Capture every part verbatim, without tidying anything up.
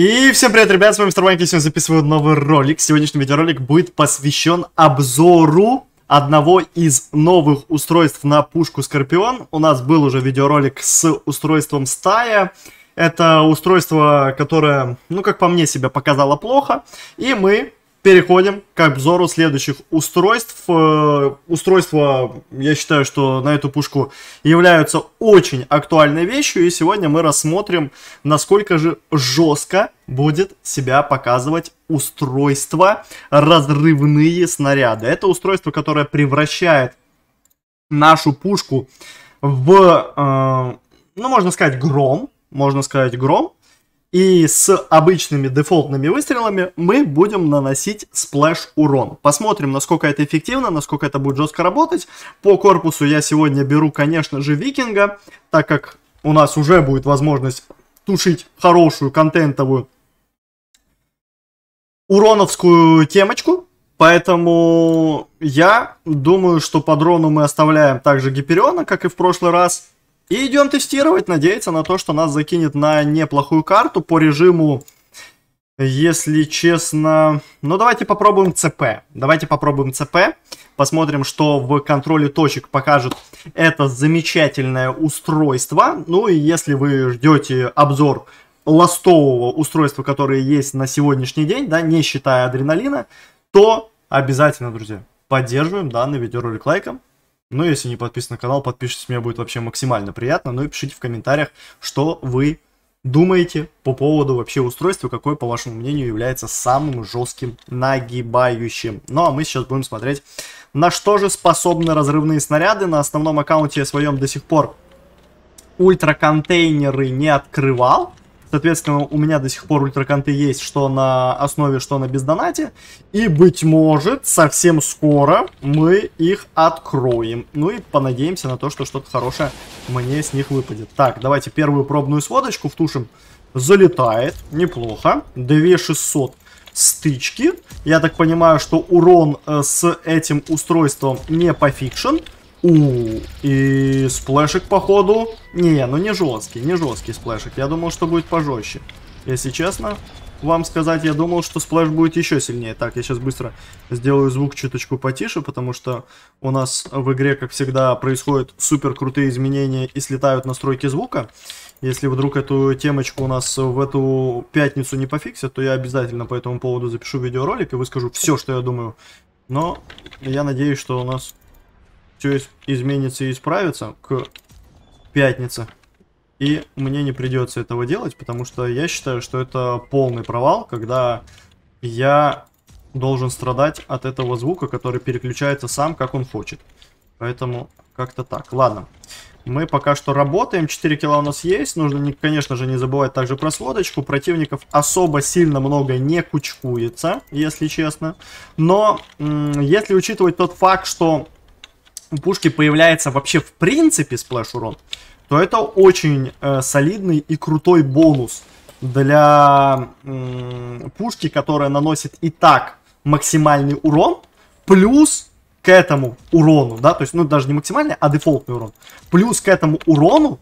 И всем привет, ребят, с вами Строманка, сегодня записываю новый ролик. Сегодняшний видеоролик будет посвящен обзору одного из новых устройств на пушку Скорпион. У нас был уже видеоролик с устройством Стая. Это устройство, которое, ну, как по мне, себя показало плохо. И мы переходим к обзору следующих устройств. Устройства, я считаю, что на эту пушку являются очень актуальной вещью. И сегодня мы рассмотрим, насколько же жестко будет себя показывать устройство разрывные снаряды. Это устройство, которое превращает нашу пушку в, ну, можно сказать, гром. Можно сказать, гром. И с обычными дефолтными выстрелами мы будем наносить сплэш-урон. Посмотрим, насколько это эффективно, насколько это будет жестко работать. По корпусу я сегодня беру, конечно же, Викинга, так как у нас уже будет возможность тушить хорошую контентовую уроновскую темочку. Поэтому я думаю, что по дрону мы оставляем также Гипериона, как и в прошлый раз. И идем тестировать, надеяться на то, что нас закинет на неплохую карту по режиму, если честно. Ну, давайте попробуем ЦП. Давайте попробуем ЦП. Посмотрим, что в контроле точек покажет это замечательное устройство. Ну, и если вы ждете обзор ластового устройства, которое есть на сегодняшний день, да, не считая адреналина, то обязательно, друзья, поддерживаем данный видеоролик лайком. Ну, если не подписаны на канал, подпишитесь, мне будет вообще максимально приятно. Ну и пишите в комментариях, что вы думаете по поводу вообще устройства, какое, по вашему мнению, является самым жестким нагибающим. Ну, а мы сейчас будем смотреть, на что же способны разрывные снаряды. На основном аккаунте я своем до сих пор ультраконтейнеры не открывал. Соответственно, у меня до сих пор ультраконты есть, что на основе, что на бездонате. И, быть может, совсем скоро мы их откроем. Ну и понадеемся на то, что что-то хорошее мне с них выпадет. Так, давайте первую пробную сводочку втушим. Залетает. Неплохо. две тысячи шестьсот стычки. Я так понимаю, что урон э, с этим устройством не пофикшен. У, и сплэшик, походу. Не, ну не жесткий, не жесткий сплэшик. Я думал, что будет пожестче. Если честно вам сказать, я думал, что сплэш будет еще сильнее. Так, я сейчас быстро сделаю звук чуточку потише, потому что у нас в игре, как всегда, происходят супер крутые изменения и слетают настройки звука. Если вдруг эту темочку у нас в эту пятницу не пофиксят, то я обязательно по этому поводу запишу видеоролик и выскажу все, что я думаю. Но я надеюсь, что у нас все изменится и исправится к пятнице. И мне не придется этого делать, потому что я считаю, что это полный провал, когда я должен страдать от этого звука, который переключается сам, как он хочет. Поэтому как-то так. Ладно. Мы пока что работаем. четыре килла у нас есть. Нужно, конечно же, не забывать также про сводочку. Противников особо сильно много не кучкуется, если честно. Но если учитывать тот факт, что у пушки появляется вообще в принципе сплэш-урон, то это очень э, солидный и крутой бонус для э, пушки, которая наносит и так максимальный урон, плюс к этому урону, да, то есть, ну, даже не максимальный, а дефолтный урон, плюс к этому урону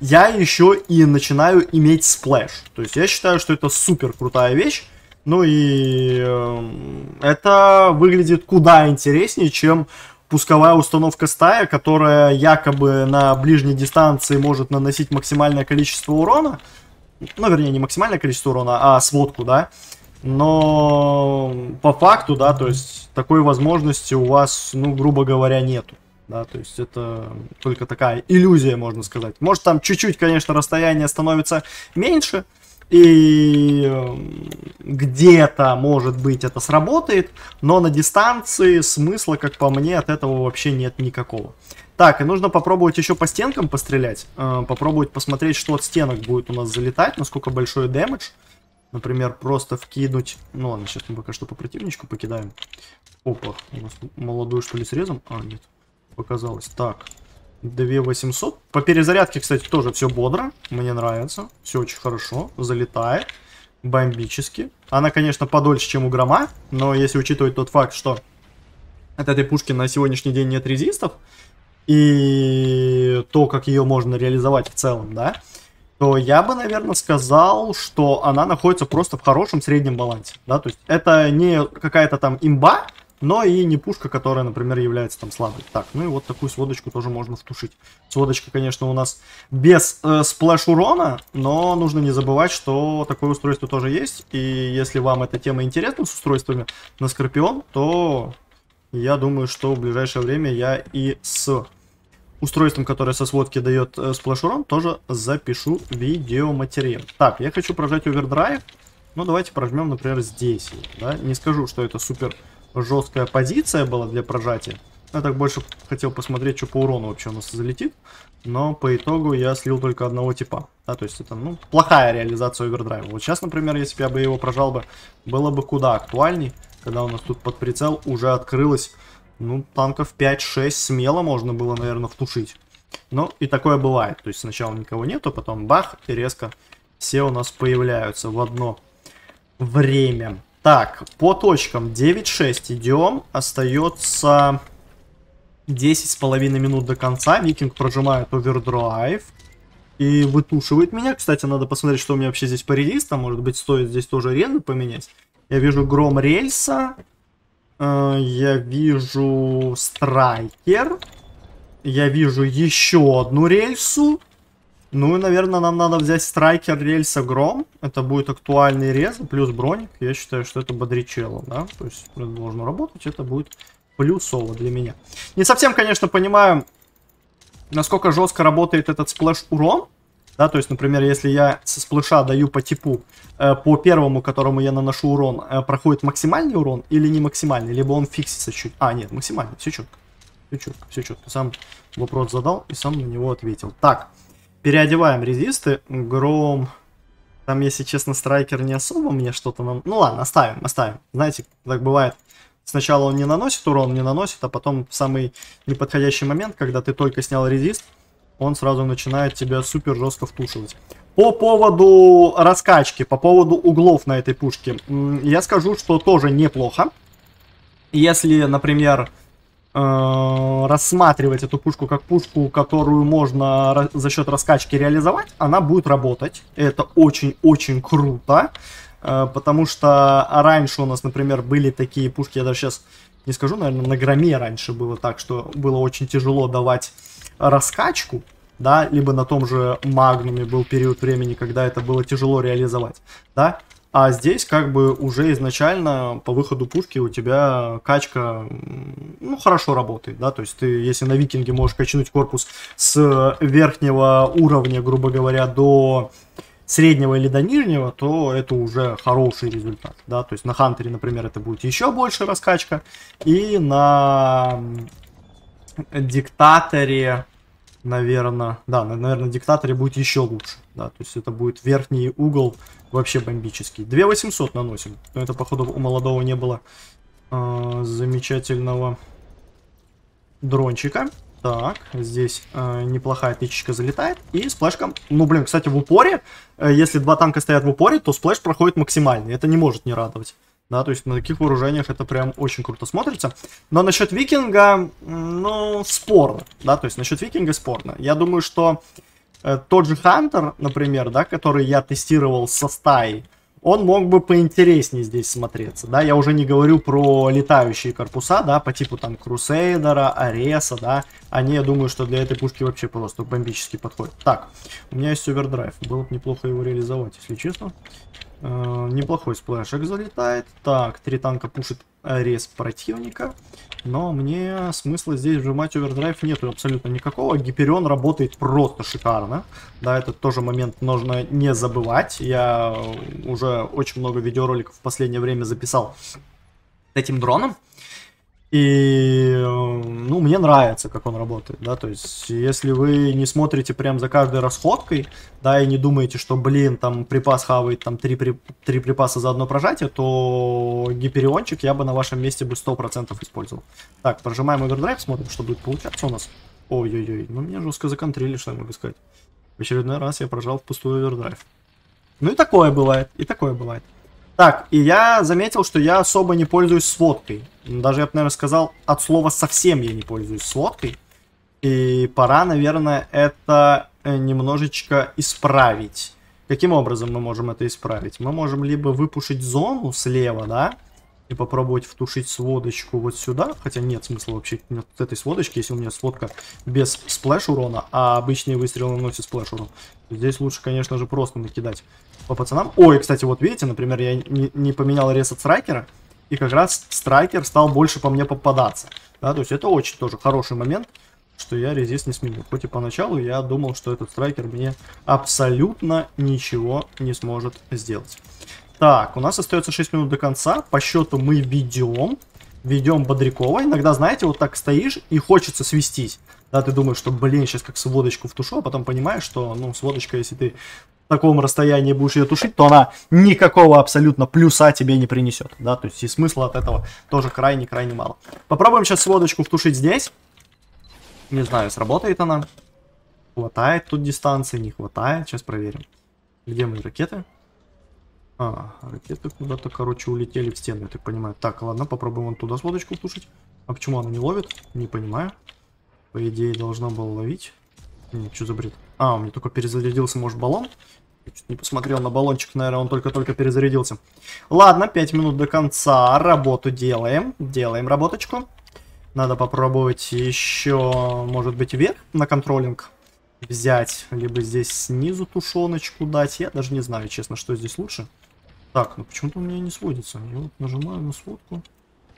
я еще и начинаю иметь сплэш. То есть я считаю, что это супер крутая вещь. Ну и э, это выглядит куда интереснее, чем пусковая установка Стая, которая якобы на ближней дистанции может наносить максимальное количество урона. Ну, вернее, не максимальное количество урона, а сводку, да. Но по факту, да, то есть такой возможности у вас, ну, грубо говоря, нету. Да, то есть это только такая иллюзия, можно сказать. Может, там чуть-чуть, конечно, расстояние становится меньше, и где-то, может быть, это сработает, но на дистанции смысла, как по мне, от этого вообще нет никакого. Так, и нужно попробовать еще по стенкам пострелять, попробовать посмотреть, что от стенок будет у нас залетать, насколько большой дэмэдж. Например, просто вкинуть... Ну ладно, сейчас мы пока что по противничку покидаем. Опа, у нас молодую, что ли, срезом? А, нет, показалось. Так, две тысячи восемьсот. По перезарядке, кстати, тоже все бодро. Мне нравится. Все очень хорошо. Залетает. Бомбически. Она, конечно, подольше, чем у Грома. Но если учитывать тот факт, что от этой пушки на сегодняшний день нет резистов, и то, как ее можно реализовать в целом, да, то я бы, наверное, сказал, что она находится просто в хорошем среднем балансе. Да? То есть это не какая-то там имба, но и не пушка, которая, например, является там слабой. Так, ну и вот такую сводочку тоже можно втушить. Сводочка, конечно, у нас без э, сплэш-урона, но нужно не забывать, что такое устройство тоже есть. И если вам эта тема интересна с устройствами на Скорпион, то я думаю, что в ближайшее время я и с устройством, которое со сводки дает э, сплэш-урон, тоже запишу видеоматериал. Так, я хочу прожать овердрайв. Ну, давайте прожмем, например, здесь. Да? Не скажу, что это супер жесткая позиция была для прожатия. Я так больше хотел посмотреть, что по урону вообще у нас залетит. Но по итогу я слил только одного типа. Да, то есть это, ну, плохая реализация овердрайва. Вот сейчас, например, если бы я бы его прожал бы, было бы куда актуальней. Когда у нас тут под прицел уже открылось, ну, танков пять-шесть смело можно было, наверное, втушить. Ну, и такое бывает. То есть сначала никого нету, потом бах, и резко все у нас появляются в одно время. Так, по точкам девять-шесть идем, остается десять с половиной минут до конца, Викинг прожимает овердрайв и вытушивает меня. Кстати, надо посмотреть, что у меня вообще здесь по релистам, может быть, стоит здесь тоже арену поменять. Я вижу Гром рельса, я вижу Страйкер, я вижу еще одну рельсу. Ну и, наверное, нам надо взять Страйкер, рельса, Гром. Это будет актуальный рез, плюс броник. Я считаю, что это бодричелло, да? То есть это должно работать, это будет плюсово для меня. Не совсем, конечно, понимаю, насколько жестко работает этот сплэш-урон. Да, то есть, например, если я со сплэша даю по типу, э, по первому, которому я наношу урон, э, проходит максимальный урон или не максимальный, либо он фиксится чуть... А, нет, максимальный, все четко. Все четко, все четко. Сам вопрос задал и сам на него ответил. Так. Переодеваем резисты. Гром. Там, если честно, Страйкер не особо мне что-то нам... Ну ладно, оставим, оставим. Знаете, так бывает. Сначала он не наносит урон, не наносит, а потом в самый неподходящий момент, когда ты только снял резист, он сразу начинает тебя супер жестко втушивать. По поводу раскачки, по поводу углов на этой пушке, я скажу, что тоже неплохо. Если, например... рассматривать эту пушку как пушку, которую можно за счет раскачки реализовать, она будет работать. Это очень-очень круто, потому что раньше у нас, например, были такие пушки, я даже сейчас не скажу, наверное, на Громе раньше было так, что было очень тяжело давать раскачку, да, либо на том же Магнуме был период времени, когда это было тяжело реализовать, да. А здесь как бы уже изначально по выходу пушки у тебя качка, ну, хорошо работает, да, то есть ты, если на Викинге можешь качнуть корпус с верхнего уровня, грубо говоря, до среднего или до нижнего, то это уже хороший результат, да, то есть на Хантере, например, это будет еще больше раскачка, и на Диктаторе... Наверное, да, наверное, Диктаторе будет еще лучше, да, то есть это будет верхний угол вообще бомбический. две тысячи восемьсот наносим, но это, походу, у молодого не было э, замечательного дрончика. Так, здесь э, неплохая тычечка залетает, и сплэшком, ну, блин, кстати, в упоре, э, если два танка стоят в упоре, то сплэш проходит максимально, это не может не радовать. Да, то есть на таких вооружениях это прям очень круто смотрится. Но насчет Викинга, ну, спорно. Да, то есть насчет Викинга спорно. Я думаю, что э, тот же Хантер, например, да, который я тестировал со стаей, он мог бы поинтереснее здесь смотреться. Да, я уже не говорю про летающие корпуса, да, по типу там Крусейдера, Ареса, да. Они, я думаю, что для этой пушки вообще просто бомбически подходят. Так, у меня есть овердрайв. Было бы неплохо его реализовать, если честно. Неплохой сплэшек залетает. Так, три танка пушит рез противника. Но мне смысла здесь вжимать овердрайв нету абсолютно никакого. Гиперион работает просто шикарно. Да, этот тоже момент нужно не забывать. Я уже очень много видеороликов в последнее время записал с этим дроном. И, ну, мне нравится, как он работает, да, то есть, если вы не смотрите прям за каждой расходкой, да, и не думаете, что, блин, там, припас хавает, там, три, при... три припаса за одно прожатие, то гипериончик я бы на вашем месте бы сто процентов использовал. Так, прожимаем овердрайв, смотрим, что будет получаться у нас. Ой-ой-ой, ну, меня жестко законтрили, что я могу сказать. В очередной раз я прожал впустую овердрайв. Ну, и такое бывает, и такое бывает. Так, и я заметил, что я особо не пользуюсь сводкой. Даже я бы, наверное, сказал, от слова совсем я не пользуюсь сводкой. И пора, наверное, это немножечко исправить. Каким образом мы можем это исправить? Мы можем либо выпушить зону слева, да, и попробовать втушить сводочку вот сюда. Хотя нет смысла вообще нет этой сводочки, если у меня сводка без сплэш урона, а обычные выстрелы наносят сплэш урон. Здесь лучше, конечно же, просто накидать по пацанам. Ой, кстати, вот видите, например, я не, не поменял рез от страйкера, и как раз страйкер стал больше по мне попадаться. Да, то есть это очень тоже хороший момент, что я резист не сменил. Хоть и поначалу я думал, что этот страйкер мне абсолютно ничего не сможет сделать. Так, у нас остается шесть минут до конца. По счету мы ведем. Ведем Бодрякова. Иногда, знаете, вот так стоишь и хочется свистить. Да, ты думаешь, что, блин, сейчас как сводочку втушу, а потом понимаешь, что, ну, сводочка, если ты в таком расстоянии будешь ее тушить, то она никакого абсолютно плюса тебе не принесет. Да, то есть и смысла от этого тоже крайне-крайне мало. Попробуем сейчас сводочку втушить здесь. Не знаю, сработает она. Хватает тут дистанции, не хватает. Сейчас проверим. Где мои ракеты? А, ракеты куда-то, короче, улетели в стену, я так понимаю. Так, ладно, попробуем вон туда сводочку тушить. А почему она не ловит? Не понимаю. По идее, должна была ловить. Нет, что за бред? А, у меня только перезарядился, может, баллон? Я чуть не посмотрел на баллончик, наверное, он только-только перезарядился. Ладно, пять минут до конца. Работу делаем. Делаем работочку. Надо попробовать еще, может быть, вверх на контролинг взять. Либо здесь снизу тушеночку дать. Я даже не знаю, честно, что здесь лучше. Так, ну почему-то у меня не сводится. Я вот нажимаю на сводку,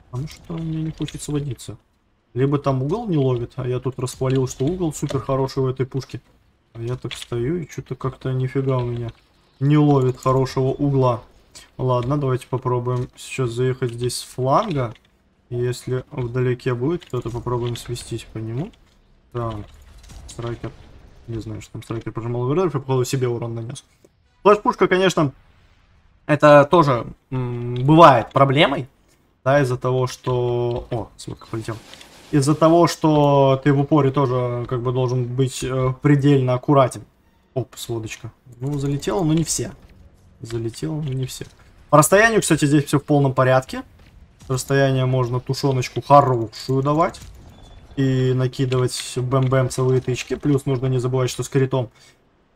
потому что у меня не хочет сводиться. Либо там угол не ловит, а я тут расхвалил, что угол супер хороший у этой пушки. А я так стою и что-то как-то нифига у меня не ловит хорошего угла. Ладно, давайте попробуем сейчас заехать здесь с фланга. Если вдалеке будет кто-то, попробуем свистить по нему. Так, страйкер. Не знаю, что там страйкер прожимал вверх, и походу себе урон нанес. Флэш-пушка, конечно, это тоже бывает проблемой. Да, из-за того, что... О, смотри, полетел. Из-за того, что ты в упоре тоже как бы должен быть э, предельно аккуратен. Оп, сводочка. Ну, залетела, но не все. Залетела, но не все. По расстоянию, кстати, здесь все в полном порядке. Расстояние можно тушеночку хорошую давать. И накидывать бэм-бэм целые тычки. Плюс нужно не забывать, что с критом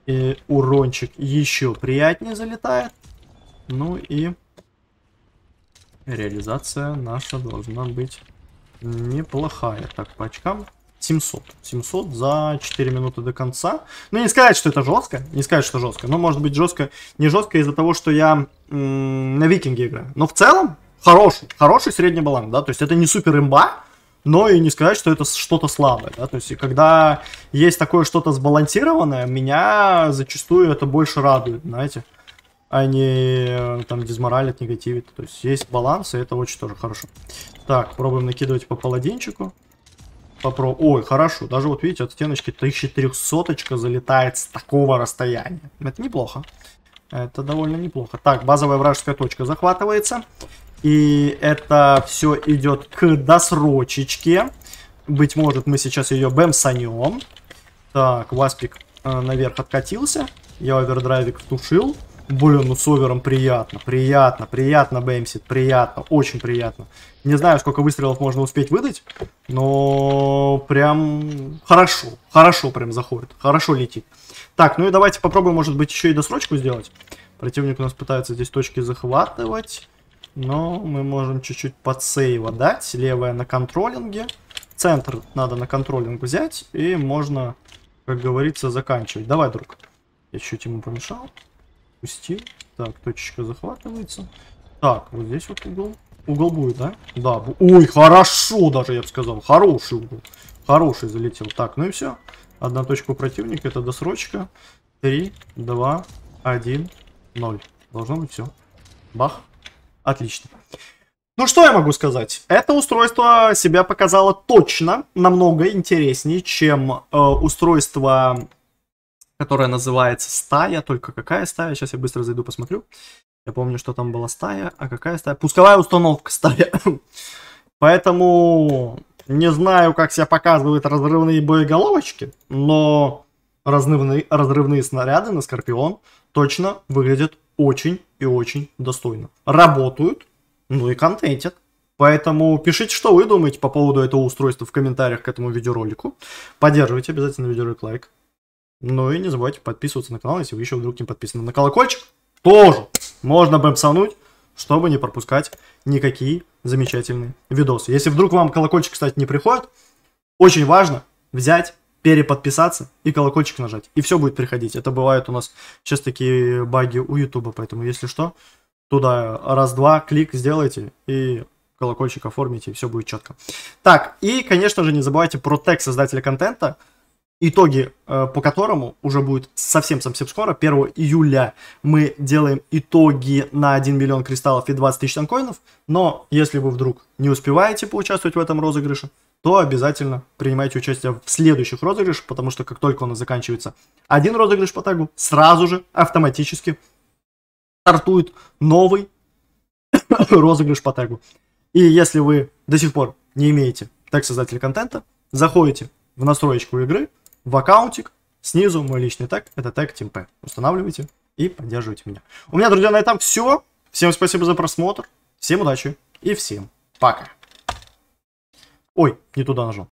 и урончик еще приятнее залетает. Ну и реализация наша должна быть неплохая. Так, по очкам семьсот. семьсот за четыре минуты до конца. Ну, не сказать, что это жестко. Не сказать, что жестко. Но, может быть, жестко не жестко из-за того, что я на Викинге играю. Но в целом хороший. Хороший средний баланс, да. То есть это не супер имба, но и не сказать, что это что-то слабое, да. То есть когда есть такое что-то сбалансированное, меня зачастую это больше радует, знаете. А не там дизморалит, негативит. То есть есть баланс, и это очень тоже хорошо. Так, пробуем накидывать по паладинчику. Попро... Ой, хорошо. Даже вот видите, от стеночки тысяча триста залетает с такого расстояния. Это неплохо. Это довольно неплохо. Так, базовая вражеская точка захватывается. И это все идет к досрочечке. Быть может, мы сейчас ее бэмсанем. Так, Васпик э, наверх откатился. Я овердрайвик втушил. Блин, ну с овером приятно, приятно, приятно бэмсит, приятно, очень приятно. Не знаю, сколько выстрелов можно успеть выдать, но прям хорошо, хорошо прям заходит, хорошо летит. Так, ну и давайте попробуем, может быть, еще и досрочку сделать. Противник у нас пытается здесь точки захватывать, но мы можем чуть-чуть подсейва дать. Левая на контролинге, центр надо на контролинг взять, и можно, как говорится, заканчивать. Давай, друг, я чуть ему помешал. Пусти. Так, точечка захватывается. Так, вот здесь вот угол. Угол будет, да? Да. Бу... Ой, хорошо даже, я бы сказал. Хороший угол. Хороший залетел. Так, ну и все. Одна точка у противника. Это досрочка. три, два, один, ноль. Должно быть все. Бах. Отлично. Ну что я могу сказать? Это устройство себя показало точно намного интереснее, чем э, устройство... которая называется «Стая». Только какая стая? Сейчас я быстро зайду, посмотрю. Я помню, что там была стая. А какая стая? Пусковая установка «Стая». Поэтому не знаю, как себя показывают разрывные боеголовочки, но разрывные, разрывные снаряды на «Скорпион» точно выглядят очень и очень достойно. Работают, ну и контентят. Поэтому пишите, что вы думаете по поводу этого устройства в комментариях к этому видеоролику. Поддерживайте обязательно видеоролик лайк. Ну и не забывайте подписываться на канал, если вы еще вдруг не подписаны. На колокольчик тоже можно бэмсануть, чтобы не пропускать никакие замечательные видосы. Если вдруг вам колокольчик, кстати, не приходит, очень важно взять, переподписаться и колокольчик нажать. И все будет приходить. Это бывают у нас сейчас такие баги у ютуба, поэтому если что, туда раз-два клик сделайте и колокольчик оформите, и все будет четко. Так, и, конечно же, не забывайте про тег создателя контента, итоги по которому уже будет совсем-совсем скоро. первого июля мы делаем итоги на один миллион кристаллов и двадцать тысяч танкоинов. Но если вы вдруг не успеваете поучаствовать в этом розыгрыше, то обязательно принимайте участие в следующих розыгрышах, потому что как только у нас заканчивается один розыгрыш по тегу, сразу же автоматически стартует новый розыгрыш по тегу. И если вы до сих пор не имеете тег создателя контента, заходите в настроечку игры, в аккаунтик, снизу мой личный тег, это тег teamp. Устанавливайте и поддерживайте меня. У меня, друзья, на этом все. Всем спасибо за просмотр, всем удачи и всем пока. Ой, не туда нажал.